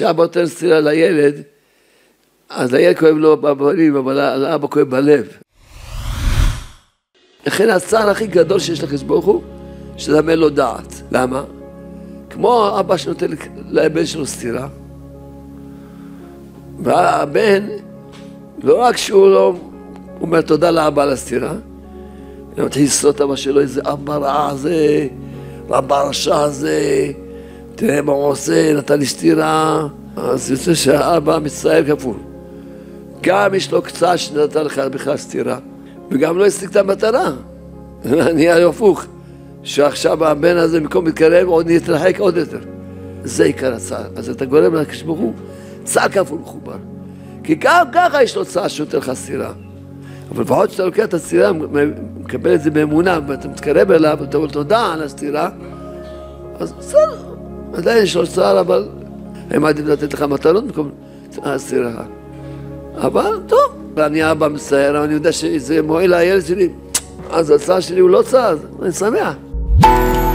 כשאבא נותן סטירה לילד, אז הילד כואב לו בפנים, אבל האבא כואב בלב. לכן הצער הכי גדול שיש לקדוש ברוך הוא, שתדמה לו דעת. למה? כמו אבא שנותן לבן שלו סטירה, והבן, לא רק שהוא לא אומר תודה לאבא על הסטירה, אלא מתחיל לסלוט אבא שלו, איזה אבא רע הזה, אבא רשע הזה, תראה מה הוא עושה, נתן לי סטירה. אז יוצא שהאבא מצטער כפול. גם יש לו קצת שנתן לך בכלל סטירה, וגם לא השיג את המטרה. נהיה הפוך, שעכשיו הבן הזה במקום מתקרב, עוד נתרחק עוד יותר. זה עיקר הצער. אז אתה גורם לקדוש ברוך הוא, צער כפול מחובר. כי גם ככה יש לו צער שנותן לך סטירה. אבל לפחות כשאתה לוקח את הסטירה, מקבל את זה באמונה, ואתה מתקרב אליו, ואתה אומר תודה על הסטירה, אז בסדר. עדיין יש לו צער, אבל הם עדיין לתת לך מטלות במקום הסטירה. אבל טוב, אני אבא מצער, אבל אני יודע שזה מועיל לילד שלי. אז הצער שלי הוא לא צער, אני שמח.